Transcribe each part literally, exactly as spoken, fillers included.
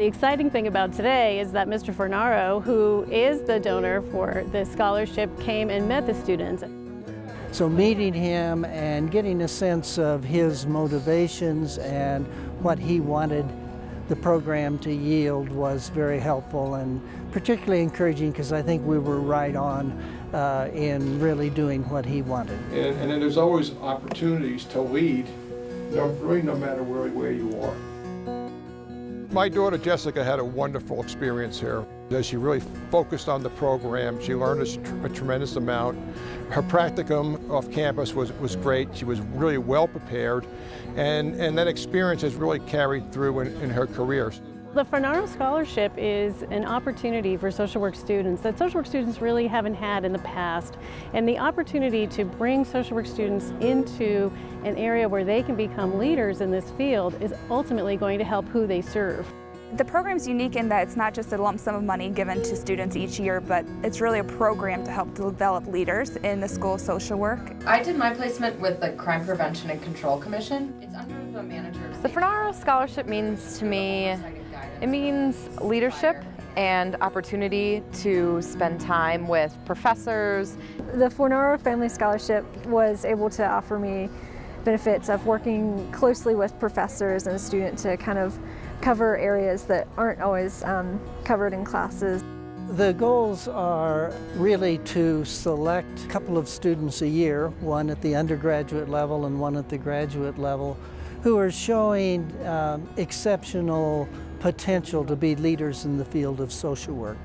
The exciting thing about today is that Mister Fornaro, who is the donor for this scholarship, came and met the students. So meeting him and getting a sense of his motivations and what he wanted the program to yield was very helpful and particularly encouraging, because I think we were right on uh, in really doing what he wanted. And, and then there's always opportunities to lead, no, really no matter where, where you are. My daughter Jessica had a wonderful experience here. As she really focused on the program, she learned a, tr a tremendous amount. Her practicum off campus was, was great. She was really well prepared, and, and that experience has really carried through in, in her career. The Fornaro Scholarship is an opportunity for social work students that social work students really haven't had in the past, and the opportunity to bring social work students into an area where they can become leaders in this field is ultimately going to help who they serve. The program's unique in that it's not just a lump sum of money given to students each year, but it's really a program to help develop leaders in the School of Social Work. I did my placement with the Crime Prevention and Control Commission. It's under the manager of the Fornaro Scholarship. Means to me, it means leadership and opportunity to spend time with professors. The Fornaro Family Scholarship was able to offer me benefits of working closely with professors and a student to kind of cover areas that aren't always um, covered in classes. The goals are really to select a couple of students a year, one at the undergraduate level and one at the graduate level, who are showing um, exceptional potential to be leaders in the field of social work.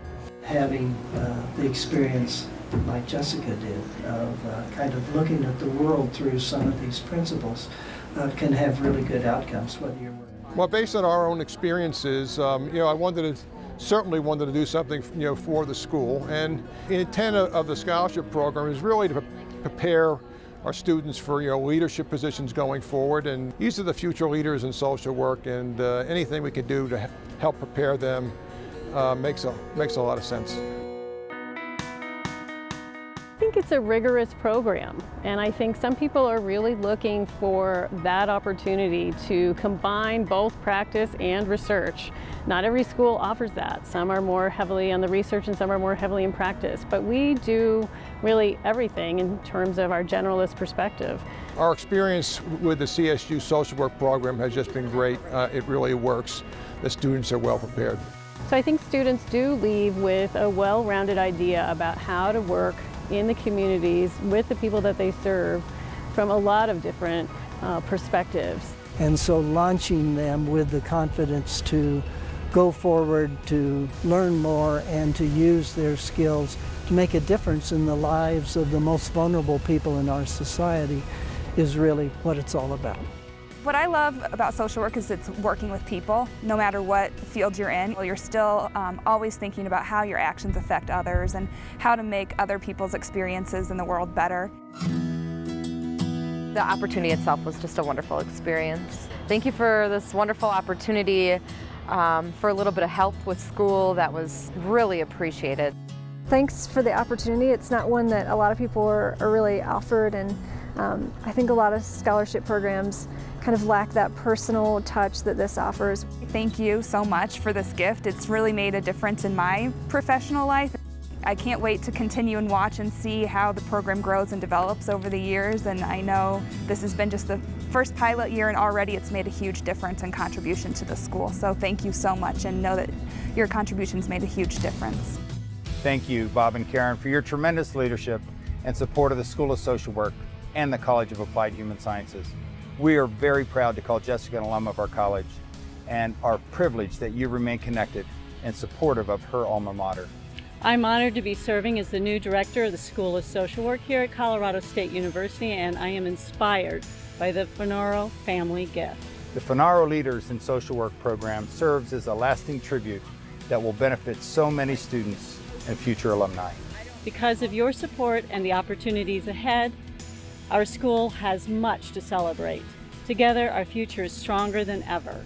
Having uh, the experience like Jessica did of uh, kind of looking at the world through some of these principles uh, can have really good outcomes, whether you're Well, based on our own experiences, um, you know, I wanted to, certainly wanted to do something, you know, for the school. And the intent of the scholarship program is really to prepare our students for, you know, leadership positions going forward. And these are the future leaders in social work, and uh, anything we can do to help prepare them uh, makes a, makes a lot of sense. I think it's a rigorous program, and I think some people are really looking for that opportunity to combine both practice and research. Not every school offers that. Some are more heavily on the research and some are more heavily in practice, but we do really everything in terms of our generalist perspective. Our experience with the C S U social work program has just been great. Uh, it really works. The students are well prepared. So I think students do leave with a well-rounded idea about how to work in the communities with the people that they serve from a lot of different uh, perspectives. And so launching them with the confidence to go forward, to learn more, and to use their skills to make a difference in the lives of the most vulnerable people in our society is really what it's all about. What I love about social work is it's working with people. No matter what field you're in, you're still um, always thinking about how your actions affect others and how to make other people's experiences in the world better. The opportunity itself was just a wonderful experience. Thank you for this wonderful opportunity, um, for a little bit of help with school that was really appreciated. Thanks for the opportunity. It's not one that a lot of people are, are really offered, and um, I think a lot of scholarship programs kind of lack that personal touch that this offers. Thank you so much for this gift. It's really made a difference in my professional life. I can't wait to continue and watch and see how the program grows and develops over the years, and I know this has been just the first pilot year, and already it's made a huge difference and contribution to the school. So thank you so much, and know that your contributions made a huge difference. Thank you, Bob and Karen, for your tremendous leadership and support of the School of Social Work and the College of Applied Human Sciences. We are very proud to call Jessica an alum of our college and are privileged that you remain connected and supportive of her alma mater. I'm honored to be serving as the new director of the School of Social Work here at Colorado State University, and I am inspired by the Fornaro family gift. The Fornaro Leaders in Social Work program serves as a lasting tribute that will benefit so many students and future alumni. Because of your support and the opportunities ahead, our school has much to celebrate. Together, our future is stronger than ever.